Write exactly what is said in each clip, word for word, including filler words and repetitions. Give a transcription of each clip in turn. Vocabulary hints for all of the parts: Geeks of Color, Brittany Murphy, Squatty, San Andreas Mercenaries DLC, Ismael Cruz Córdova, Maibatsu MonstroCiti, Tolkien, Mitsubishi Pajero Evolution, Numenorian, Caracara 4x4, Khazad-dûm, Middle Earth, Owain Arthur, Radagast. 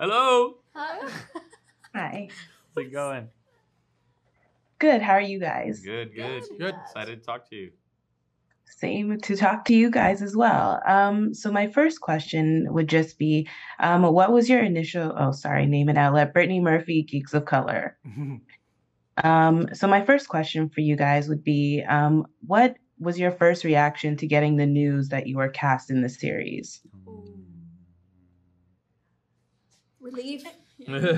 Hello. Hi. Hi. How's it going? Good. How are you guys? Good, good. Good. Excited to talk to you. Same to talk to you guys as well. Um, so my first question would just be, um, what was your initial, oh, sorry, name and outlet, Brittany Murphy, Geeks of Color. um, so my first question for you guys would be, um, what was your first reaction to getting the news that you were cast in the series? Ooh. Relief. Yeah.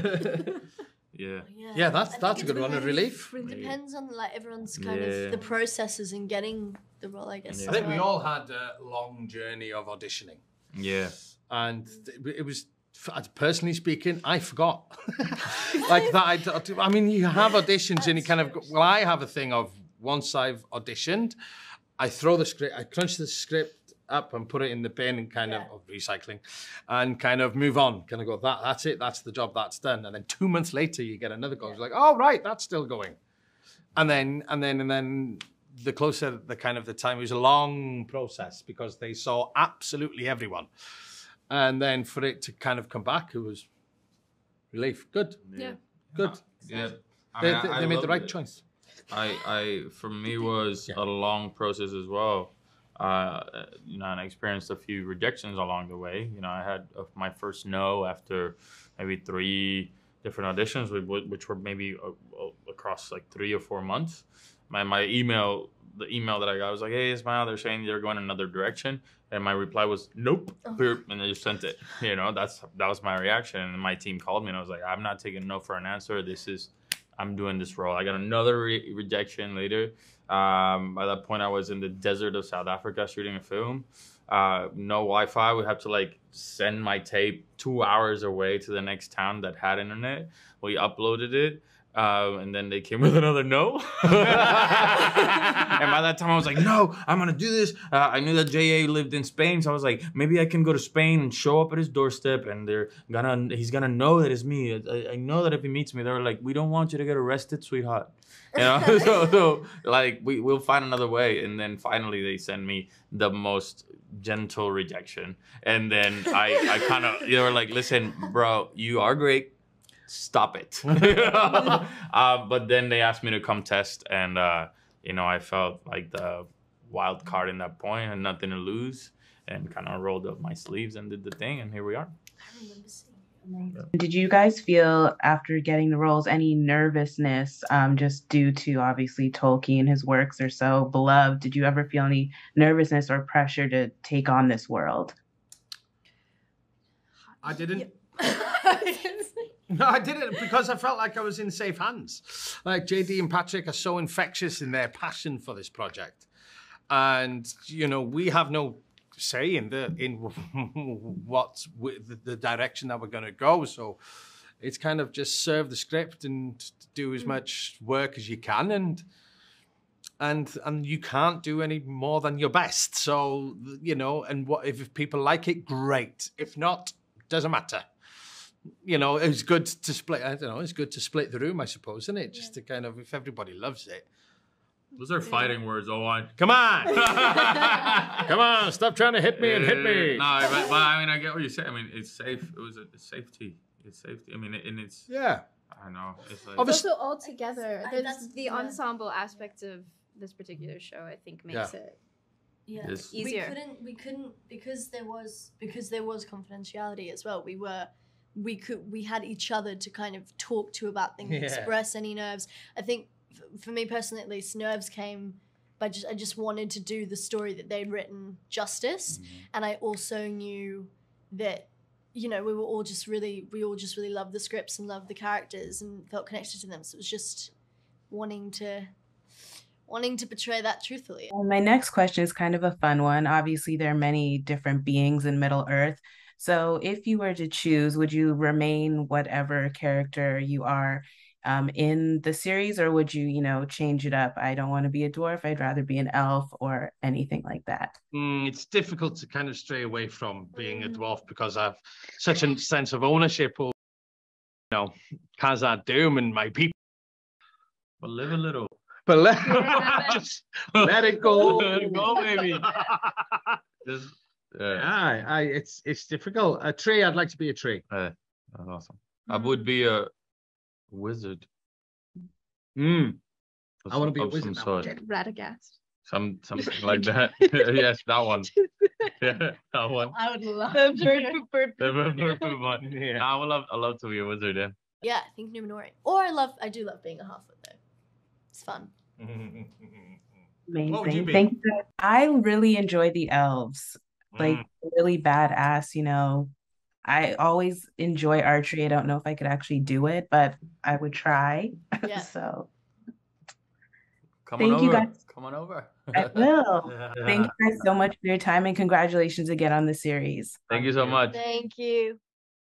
yeah, yeah, that's that's a good one. A relief. It depends on like everyone's kind yeah. of the processes in getting the role, I guess. Yeah. I think we all had a long journey of auditioning. Yeah, and it was personally speaking, I forgot like that. I'd, I mean, you have auditions, and you kind of well, I have a thing of once I've auditioned, I throw the script, I crunch the script up and put it in the bin and kind yeah. of, of recycling and kind of move on. Kind of go, that, that's it, that's the job, that's done. And then two months later, you get another call. Yeah. You're like, oh, right, that's still going. And then, and then, and then the closer the kind of the time, it was a long process because they saw absolutely everyone. And then for it to kind of come back, it was relief. Good. Yeah. Good. Yeah. I mean, they they, they made the right it. choice. I, I, for me, was yeah. a long process as well. Uh, you know, and I experienced a few rejections along the way. You know, I had my first no after maybe three different auditions, which were maybe across like three or four months. My my email, the email that I got was like, "Hey, Ismail, they're saying they're going another direction," and my reply was, "Nope," oh. and they just sent it. You know, that's that was my reaction. And my team called me, and I was like, "I'm not taking no for an answer. This is." I'm doing this role. I got another re rejection later. Um, by that point, I was in the desert of South Africa shooting a film. Uh, no Wi-Fi. We had to like send my tape two hours away to the next town that had internet. We uploaded it. Uh, and then they came with another no. And by that time, I was like, no, I'm going to do this. Uh, I knew that J A lived in Spain. So I was like, maybe I can go to Spain and show up at his doorstep. And they're gonna he's going to know that it's me. I, I know that if he meets me, they're like, we don't want you to get arrested, sweetheart. You know? so, so like, we, we'll find another way. And then finally, they send me the most gentle rejection. And then I, I kind of, they were like, listen, bro, you are great. Stop it. uh, but then they asked me to come test, and uh, you know, I felt like the wild card in that point and nothing to lose, and kind of rolled up my sleeves and did the thing, and here we are. I remember seeing you. Did you guys feel after getting the roles any nervousness, um, just due to obviously Tolkien, his works are so beloved? Did you ever feel any nervousness or pressure to take on this world? I didn't. Yeah. I didn't. No, I didn't, because I felt like I was in safe hands. Like J D and Patrick are so infectious in their passion for this project. And, you know, we have no say in the in what the direction that we're going to go. So it's kind of just serve the script and do as much work as you can. And, and, and you can't do any more than your best. So, you know, and what if people like it, great. If not, doesn't matter. You know, it's good to split, I don't know, it's good to split the room, I suppose, isn't it? Just yeah. to kind of, if everybody loves it. Those are fighting yeah. words, Owen. Come on! Come on, stop trying to hit me and hit me! No, but, but I mean, I get what you're saying. I mean, it's safe. It was a it's safety. It's safety. I mean, and it's... Yeah. I don't know. It's like... Also, all together, there's the yeah. ensemble aspect of this particular show, I think, makes yeah. it... Yeah, yes. easier. We couldn't, we couldn't, because there was, because there was confidentiality as well, we were... we could we had each other to kind of talk to about things, yeah. express any nerves. I think f for me personally, at least, nerves came by just I just wanted to do the story that they'd written justice, mm-hmm. and I also knew that, you know, we were all just really we all just really loved the scripts and loved the characters and felt connected to them. So it was just wanting to wanting to portray that truthfully. Well, my next question is kind of a fun one. Obviously, there are many different beings in Middle Earth. So if you were to choose, would you remain whatever character you are um, in the series, or would you, you know, change it up? I don't want to be a dwarf. I'd rather be an elf or anything like that. Mm, it's difficult to kind of stray away from being a dwarf because I have such a sense of ownership over, you know, Khazad-dûm and my people. But live a little. But let, just let it go. Let it go, baby. Just... Uh, yeah, I, I, it's it's difficult. A tree, I'd like to be a tree. Uh, That's awesome. Mm-hmm. I would be a wizard. Mm. I want to be a wizard. Radagast. Some something like that. Yes, that one. Yeah, that one. I would love the burp, burp, burp, burp, burp one. Yeah. I would love. I love to be a wizard. Yeah. Yeah, I think Numenorian. Or I love. I do love being a halfling though. It's fun. Amazing. What would you be? Thank you. I really enjoy the elves. Like mm. really badass. You know, I always enjoy archery. I don't know if I could actually do it, but I would try. Yeah. So. Come on over. Guys. Come on over. I will. Yeah. Thank you guys so much for your time and congratulations again on the series. Thank you so much. Thank you.